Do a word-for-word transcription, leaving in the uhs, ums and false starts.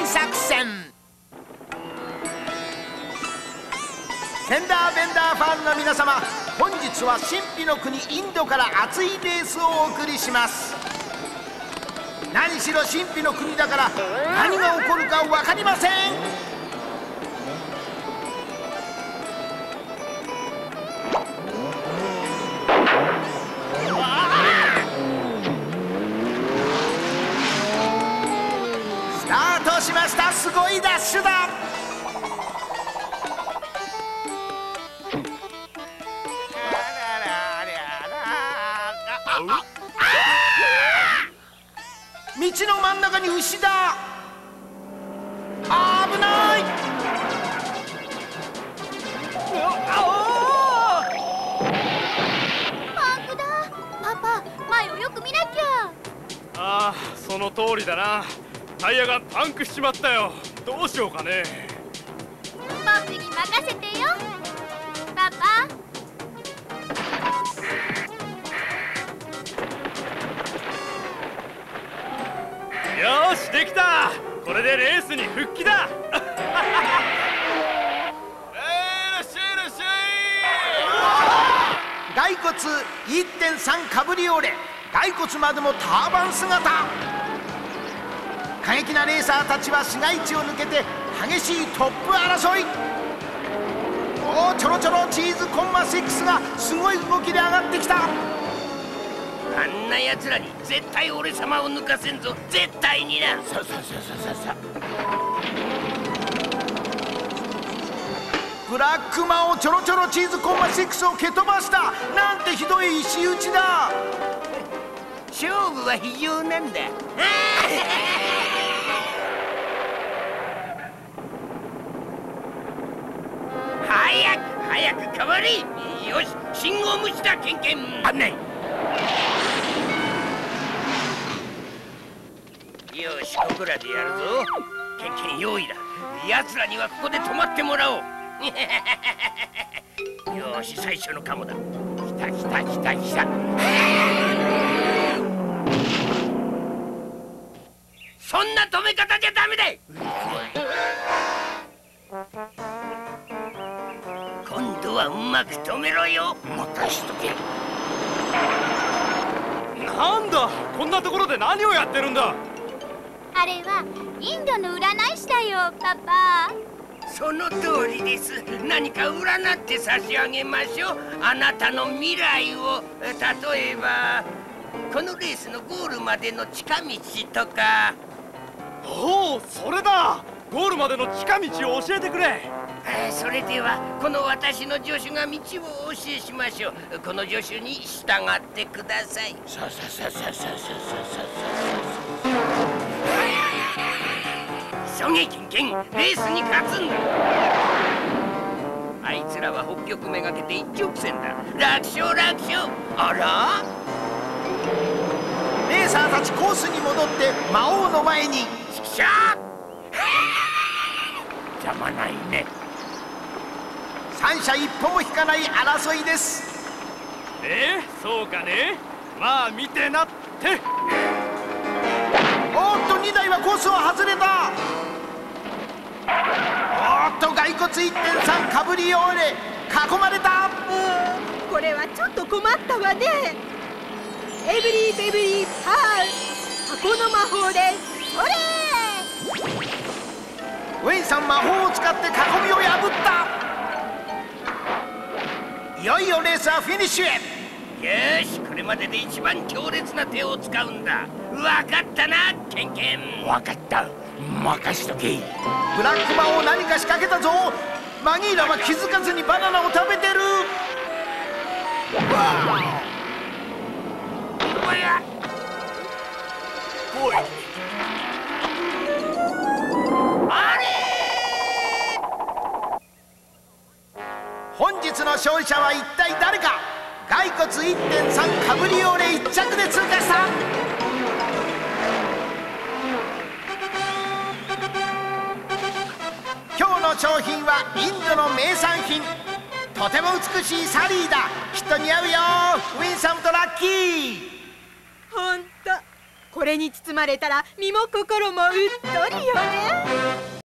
大作戦。フェンダーベンダーファンの皆様、本日は神秘の国インドから熱いレースをお送りします。何しろ神秘の国だから何が起こるか分かりません。スタートしました。すごいダッシュだ。道の真ん中に牛だ。あー、危ない。パンクだ。パパ、前をよく見なきゃ。ああ、その通りだな。タイヤがパンクしちまったよ。どうしようかね。僕に任せてよ、パパ。よし、できた。これでレースに復帰だ。骸骨 いってんさん カブリオレ、骸骨までもターバン姿。過激なレーサーたちは市街地を抜けて激しいトップ争い。おお、ちょろちょろチーズコンマろくがすごい動きで上がってきた。あんな奴らに絶対俺様を抜かせんぞ。絶対にな。ささささささ。ブラックマンをちょろちょろチーズコンマろくを蹴飛ばした。なんてひどい石打ちだ。勝負は非常なんだ。早く早く変わり。よし、信号無視だ。ケンケン案内。よし、ここらでやるぞ。ケンケン用意だ。奴らにはここで止まってもらおう。よし、最初のカモだ。来た来た来た来た。そんな止め方じゃダメだい。今度はうまく止めろよ。任しとけ。なんだ、こんなところで何をやってるんだ。あれはインドの占い師だよ、パパ。その通りです。何か占って差し上げましょう。あなたの未来を。例えばこのレースのゴールまでの近道とか。おお、それだ。ゴールまでの近道を教えてくれ。それではこの私の助手が道をお教えしましょう。この助手に従ってください。さあさあさあさあさあさあさあ。急げケンケン、レースに勝つんだ。あいつらは北極めがけて一直線だ。楽勝楽勝。あら、レーサーたちコースに戻って魔王の前に。チクシャー。邪魔ないね。三者一歩も引かない争いです。えー、そうかね。まあ見てなって。おーっと、にだいはコースを外れた。おーっと、骸骨 いってんさん カブリオーレ囲まれた。うーん、これはちょっと困ったわね。エブリーベブリーパー箱の魔法でそれ。ウェイさん、魔法を使って囲みを破った。いよいよレースはフィニッシュへ。よし、これまでで一番強烈な手を使うんだ。分かったな、ケンケン。分かった、任しとけ。ブラックマンを何か仕掛けたぞ。マギーラは気づかずにバナナを食べてる。おやおい、本日の勝利者は一体誰か。骸骨 いってんさん カブリオレ一着で通過した。今日の商品はインドの名産品。とても美しいサリーだ。きっと似合うよ、ウィンサムとラッキー。ほんと、これれに包まれたら身も心もうっとりよね。